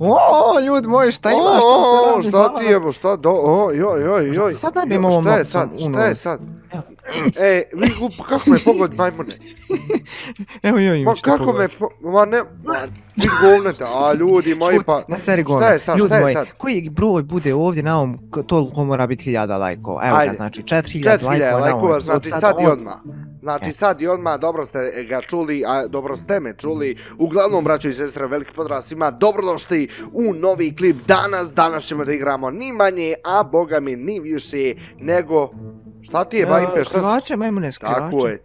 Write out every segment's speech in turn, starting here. O, ljud moj, šta ima, šta se radi? Šta ti jebo, šta do, oj. Sad nabijem ovom nopcom u nos. Šta je sad? Ej, vi glupo, kako me pogodi majmune? Evo joj im, šta pogodi? Kako me, ma ne, vi govnete, a ljudi moji pa... Na seri govne, ljud moj, koji broj bude ovdje na ovom, toliko mora biti 1000 lajkova. Evo ga, znači 4000 lajkova na ovom. Znači sad i odmah. Znači sad i odmah, dobro ste ga čuli, a dobro ste me čuli. Uglavnom, braćo i sestre, veliki pozdrav svima, dobrodošli u novi klip danas. Danas ćemo da igramo ni manje, a boga mi ni više nego... Šta ti je, Bajpe? Skrivače, majmune, skrivače.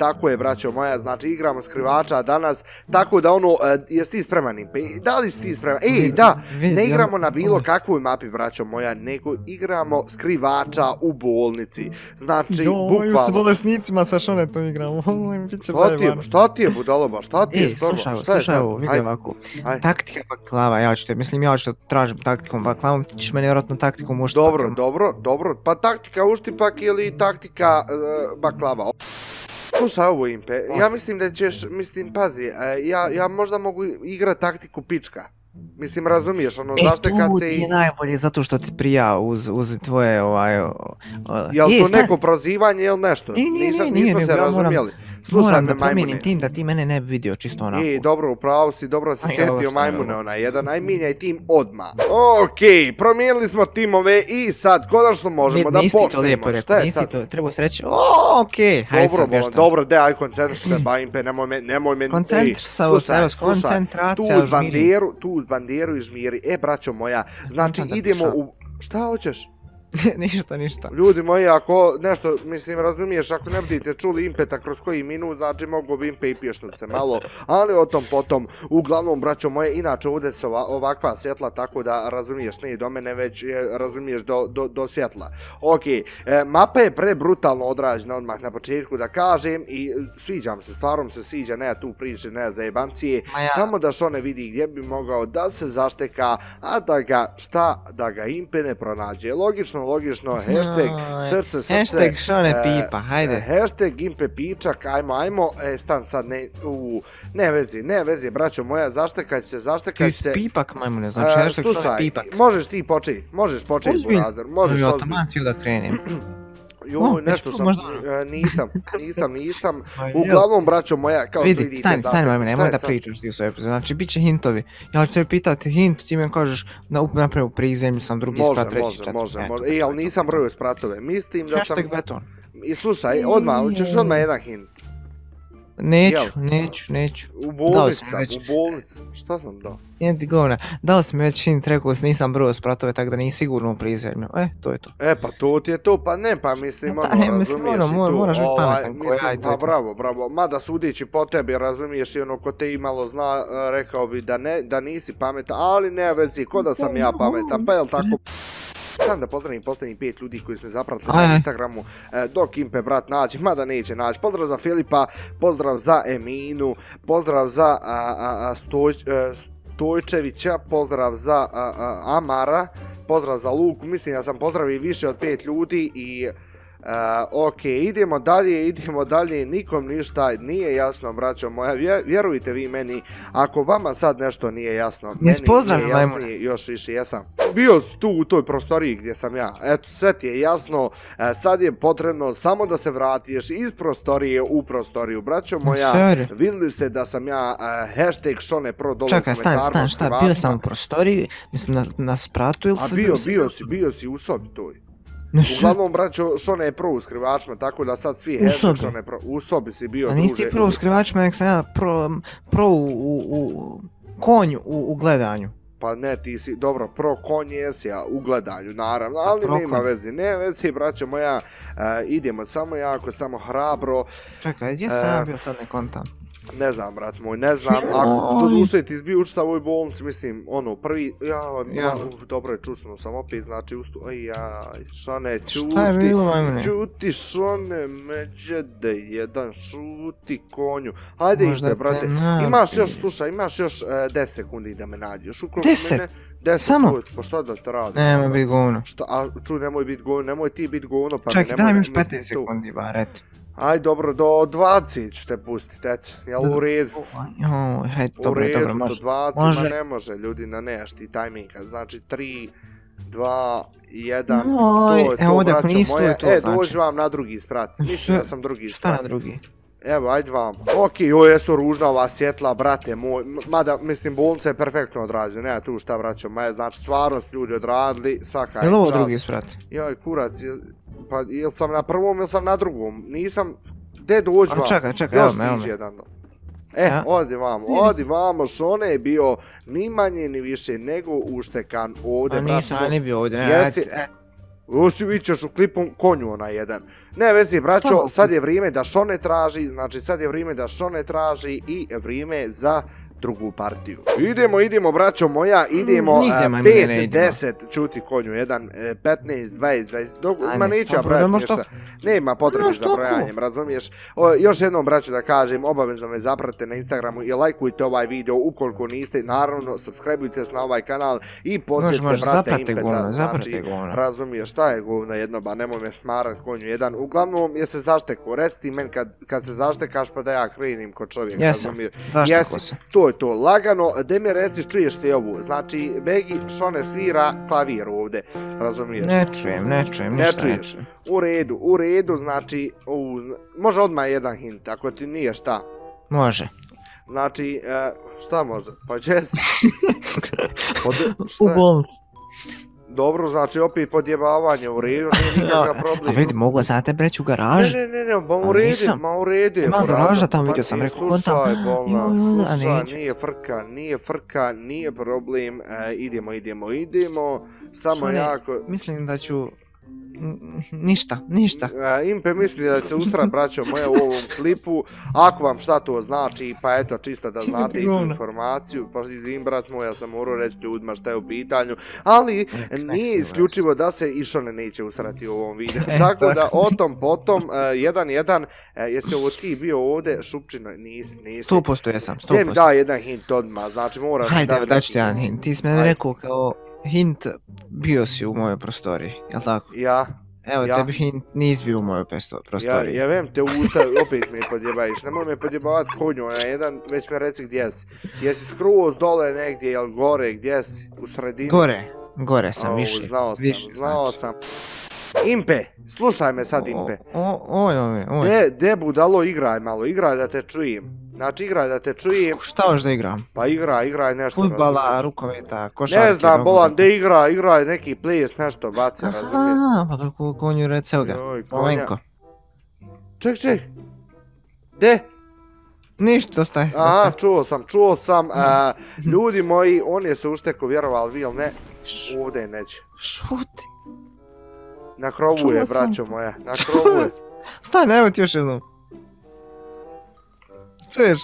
Tako je, braćo moja, znači igramo skrivača danas, tako da ono, jesi ti spreman, Impe? Da li si ti spreman? Ej, da, ne igramo na bilo kakvoj mapi, braćo moja, nego igramo skrivača u bolnici. Znači, bukvalno... S bolesnicima sa Šone to igramo, ono biće zajebano. Šta ti je, budaloba, šta ti je? Ej, slušaj ovo, vidim ovako. Taktika baklava, ja ću te, mislim ja ću te tražim taktikom baklavom, ti ćeš me nevjerojatno taktikom ušti. Dobro, pa taktika uštipak ili taktika baklava. Slušaj ovo, Impe, ja mislim da ćeš, mislim, pazi, ja možda mogu igrat taktiku pička. Mislim, razumiješ, ono, zašto kad se... E, tu ti je najbolje, zato što ti prija uz tvoje, Jel to neko prozivanje ili nešto? Nije, nismo se razumijeli. Moram da promijenim tim da ti mene ne bi vidio čisto onako. I dobro, upravo si, dobro si sjetio majmune onaj jedan, aj minjaj tim odmah. Okej, promijenili smo timove i sad konačno možemo da počnemo. Nisi to lijepo rekao, nisi to, trebao se reći, okej, hajde sad nešto. Dobro, de, aj koncentriš se, Bajimpe, nemoj meni. Koncentrisao se, evo, koncentracija, žmiri. Tu uz banderu i žmiri, braćo moja, znači idemo u... Šta hoćeš? Ništa. Ljudi moji, ako nešto, mislim, razumiješ, ako ne budete čuli Impeta kroz koji minut, znači mogu bi Impe i pješnice malo, ali o tom potom. Uglavnom, braćo moje, inače ovdje su ovakva svjetla, tako da razumiješ, ne do mene, već razumiješ do svjetla. Okej, mapa je prebrutalno odrađena odmah na početku, da kažem, i sviđam se, stvarom se sviđa, ne tu priče, ne za jebancije, samo da Šone vidi gdje bi mogao da se zašteka, a da ga, šta, da ga Impe ne pronađe. Logično, hashtag srce, hashtag Šone pipa, hajde. Hashtag Impe pičak, ajmo, stan sad, ne vezi, braćo moja, zaštekaj se. Ti si pipak, majmune, znači hashtag Šone pipak. Slušaj, možeš početi, Burazar, možeš ozbiljno. Ja tamo ću da krenim. Joj, nešto sam, nisam, uglavnom, braćo moja, kao što vidite. Vidi, stani, majmune, nemoj da pričaš ti u svoj epizod, znači, bit će hintovi, ja ću te pitati hint, ti mi kažeš, napravi u prizemlju sam drugi sprat, treći četvrti. Može, ali nisam brojio spratove, mislim da sam... Hashtag beton. I slušaj, ćeš odmah jedan hint. Neću. U bolnici. Šta sam dao? Nije ti govna. Dao sam već hint, rekao sam nisam brojao spratove, tako da nije sigurno u prizemlju. To je to. Pa to ti je to, pa ne, pa mislim, razumiješ i tu. Moraš biti pametan koji, ajde. Pa bravo. Mada sudići po tebi, razumiješ, i ono ko te imalo zna, rekao bi da nisi pametan, ali ne vezi, ko da sam ja pametan, pa jel tako... Sam da pozdravim posljednjih 5 ljudi koji smo zapratili na Instagramu, dok Impe brat nađe, mada neće naći. Pozdrav za Filipa, pozdrav za Eminu, pozdrav za Stojčevića, pozdrav za Amara, pozdrav za Luku, mislim da sam pozdravio više od 5 ljudi i... Okej, idemo dalje, nikom ništa nije jasno, braćo moja, vjerujte vi meni, ako vama sad nešto nije jasno, meni nije jasnije, još više jesam. Bio si tu u toj prostoriji gdje sam ja, eto, sve ti je jasno, sad je potrebno samo da se vratiš iz prostorije u prostoriju, braćo moja, vidjeli ste da sam ja, hashtag Šone pro dolu u komentaru. Čekaj, stan, šta, bio sam u prostoriji, mislim na spratu ili sam... Bio si u sobi toj. Uglavnom, braćo, Šone je pro u skrivačima, tako da sad svi hashtag Šone pro... U sobi si bio, druže. A nisi ti pro u skrivačima, nek sam ja pro u konju u gledanju. Pa ne, ti si, dobro, pro konj jesi ja u gledanju, naravno, ali nema veze, braćo moja, idemo samo hrabro. Čekaj, gdje sam ja bio sad nekontan? Ne znam, brat moj, ako do duše ti izbiju učita u ovoj bolnici, mislim, ono, prvi, dobro je čučno sam opet, znači, Šone, čuti, Šone, međede, jedan, šuti, konju, hajde Impe, brate, imaš još 10 sekundi da me nađeš, ukoliko mene... 10 pa šta da te radim? Nemoj biti govno. Nemoj ti biti govno, pa nemoj... Čekaj, daj mi još 15 sekundi, ba, reti. Aj, dobro, do 20 ću te pustiti, eto, jel u redu? U redu, do 20, ma ne može, ljudi, na nešti tajminka, znači 3, 2, 1, to je to, braćo moje, dođu vam na drugi sprat, mislim da sam drugi sprat. Šta na drugi? Evo, ajde vam. Okej, joj, jesu ružna ova svjetla, brate moj. Mada, mislim, bolnica je perfektno odrađena, nema tu šta, braćo moje, znači, stvarno su ljudi odradili, svaka je čast. Je li ovo drugi sprat? Joj, kurac, pa ili sam na prvom ili sam na drugom, nisam, gdje dođu vam? Čekaj, evo me, odi vamo, Šone je bio ni manje ni više nego uštekan ovdje, braćo. A nisam ni bio ovdje, ne. Osim vićeš u klipom konju onaj jedan. Ne vezi, braćo, sad je vrijeme da Šone traži, i vrijeme za drugu partiju. Idemo, braćo moja, idemo 5, 10, čuti konju, 1, 15, 20, 20, ma neću ja brojati ništa, nema potrebe za brojanjem, razumiješ? Još jednom, braćo, da kažem, obavezno me zapratite na Instagramu i lajkujte ovaj video ukoliko niste, naravno, subscribeujte se na ovaj kanal i posjetite, brate, Impeta, znači, razumiješ, šta je govna jednoba, nemoj me smarat, konju, 1, uglavnom, je se zašteko, reciti men kad se zaštekaš pa da ja krenim ko čovjek, razumiješ? To lagano, da mi reci, čuješ ti ovo, znači Begi, Šone svira klavir ovdje, razumiješ? Ne čujem, ništa ne čujem. U redu, znači, može odmah jedan hint, ako ti nije šta? Može. Znači, šta može? Pa Jess? U bolnici. Dobro, znači opet podjebavanje, u redu, nije nikakav problem. A vidi, mogu sad tebe reći u garaži? Ne, ma u redu, Ima garaža, tamo vidio sam, rekao, kon tamo. Slušaj, nije frka, nije problem, idemo, samo jako... Mislim da ću... Ništa. Impe misli da će ustra, braćo moje, u ovom klipu. Ako vam šta to znači, pa eto, čisto da znate informaciju. Pa izvim, brat moj, ja sam morao reći ljudima šta je u pitanju. Ali nije isključivo da se i Šone neće usrati u ovom videu. Tako da, o tom potom, 1-1, jer se ovo ti bio ovdje, Šupčino, nisi. 100% jesam, 100%. Jem dao jedan hint odmah, znači moraš... Hajde, daću ti jedan hint, ti si mene rekao kao... Hint, bio si u mojoj prostoriji, jel' tako? Ja. Evo, tebi hint nisi bio u mojoj prostoriji. Ja vem te ustav, opet mi podjebaviš, nemoj me podjebavati konju, jedan, već me reci gdje si. Jesi skroz dole negdje, jel' gore, gdje si? U sredini? Gore sam, više. Znao sam. Impe, slušaj me sad, Impe. Oj. De budalo, igraj malo, igraj da te čujem. Znači igraj da te čujem. Šta hoš da igram? Pa igraj nešto. Fudbala, rukometa, košarke. Ne znam, bolan, gdje igraj neki ples, nešto baci, razumiješ? Aha, pa tako konju reci, evo ga, ovenko. Ček. Gdje? Ništa, staj. Aha, čuo sam. Ljudi moji, on je se ušteko, vjerovali vi ili ne, ovdje neće. Šuti. Na krovu je, braćo moja, na krovu je. Stani, evo ti još jednom. Čuješ?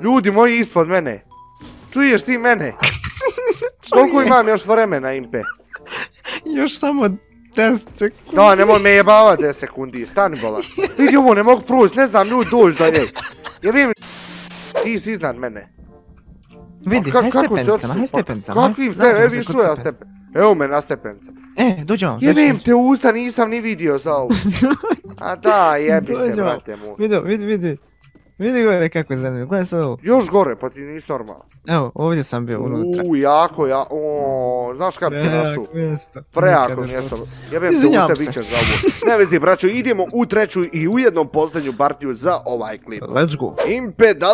Ljudi moji, ispod mene. Čuješ ti mene? Koliko imam još vremena, Impe? Još samo 10 sekundi. Da, nemoj me jebava 10 sekundi, stani bolan. Vidi ovo, ne mogu proći, ne znam, ljudi, dođu do njeg. Ja vidim, ti si iznad mene. Vidi, haj stepenicama. Kakvim stepenicama, evi što ja stepenicama. Evo me na stepenca. Dođe vam. Jebim te u usta, nisam ni vidio za ovo. A da, jebi se, brate mu. Vidi. Vidi gore kako je zanimljivo, gledaj sad ovo. Još gore, pa ti nisi normalno. Evo, ovdje sam bio unutra. Jako, znaš kada ti našu? Prejako mjesto. Jebim te u usta, vićeš za ovo. Ne vezi, braćo, idemo u treću i ujednom posljednju partiju za ovaj klip. Let's go. Impe, da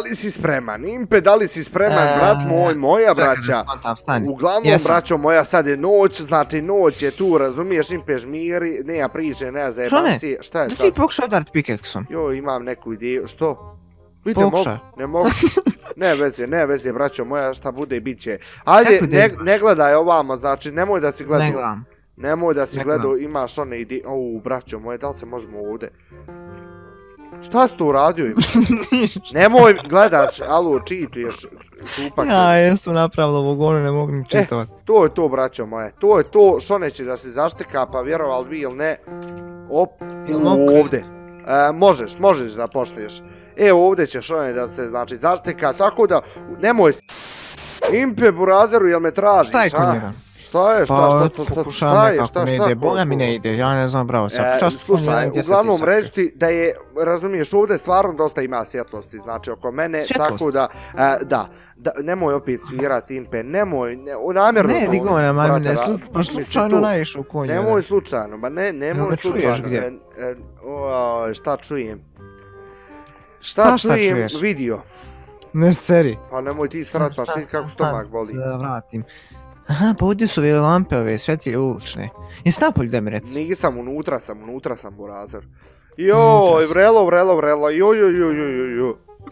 li si spreman? Brat moj, moja braća. Uglavnom, braćo moja, sad je noć, znači noć je tu, razumiješ, Impe žmiri, nema priče, nema zajebancije. Šta je sad? Ti pokušaj udarit pikeksom. Joj, imam neku ideju, što? Pokušaj. Ne mogu. Ne veze, braćo moja, šta bude i bit će. Ajde, ne gledaj ovamo, znači nemoj da si gledao. Nemoj da si gledao, imaš one ideje. O, braćo moje, da li se možemo ovdje? Šta si to uradio ima? Nemoj gledaš, alo, čituješ šupak. Ja, jesu napravila ovog ono, ne mogu ni čitovat. To je to, braćo moje, to je to, Šone će da se zašteka, pa vjerovali vi ili ne. Op, ovdje. Možeš da počneš. Evo ovdje ćeš onaj da se, znači, zašteka, tako da, nemoj s***. Impe, burazeru, jel me tražiš, a? Šta je konjeran? Šta je? Bolje mi ne ide, ja ne znam, bravo, sad čast slušaj, uglavnom reći ti da je, razumiješ, ovdje stvarno dosta ima svjetlosti, znači oko mene, tako da, da, nemoj opet svirat impe, nemoj, namjerno to. Ne, Digona, mami, ne, pa slučajno naješu konje. Nemoj slučajno, ba ne, nemoj slučajno. Šta čujem? Šta čujem? Vidio. Ne seri. Pa nemoj ti srat, pa šit kako stomak boli. Da vratim. Aha, pa ovdje su ove lampe, ove svjetlje ulične. Jesi napolj, da mi reci? Nisam, unutra sam, burazor. Joj, vrelo, joj.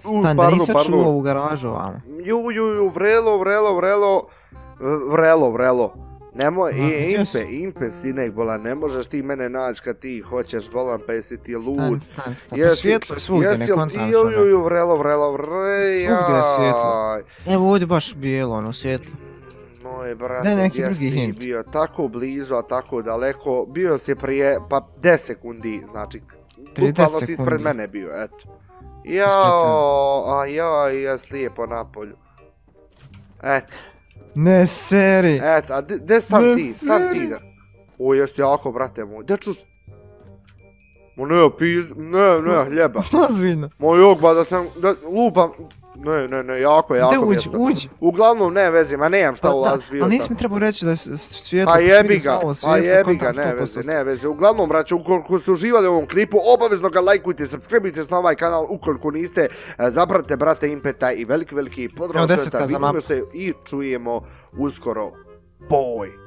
Stan, da nisam čuo u garažu ovamo. Joj, vrelo. Nemoj, impe sinek, bolan, ne možeš ti mene naći kad ti hoćeš, bolan, pa jesi ti lud. Stan, pa svjetlo je svugdje, ne kontam što. Joj, vrelo. Svugdje je svjetlo. Evo, ovdje baš bijelo, ono, svjetlo. Moj brate, gdje si bio tako blizu, a tako daleko, bio si prije, pa 10 sekundi, znači, bukvalno si ispred mene bio, eto. Jao, a ja slijepo napolju. Eto. Ne seri. Eto, a gdje sam ti da? O, jesi jako, brate moj, gdje čuš? Mo ne, hljeba. Ozbiljno. Mo jok, ba da sam, da lupam. Ne, jako mjesto. Gdje uđi? Uglavnom ne vezi, ma nemam šta ulazit bio sam. Ali nisi mi trebao reći da je svijetlo. Pa jebi ga, ne vezi. Uglavnom, braće, ukoliko ste uživali u ovom klipu, obavezno ga lajkujte, subscribeujte se na ovaj kanal, ukoliko niste, zapratite brate Impeta i veliki podrška. Vidimo se i čujemo uskoro. Boj!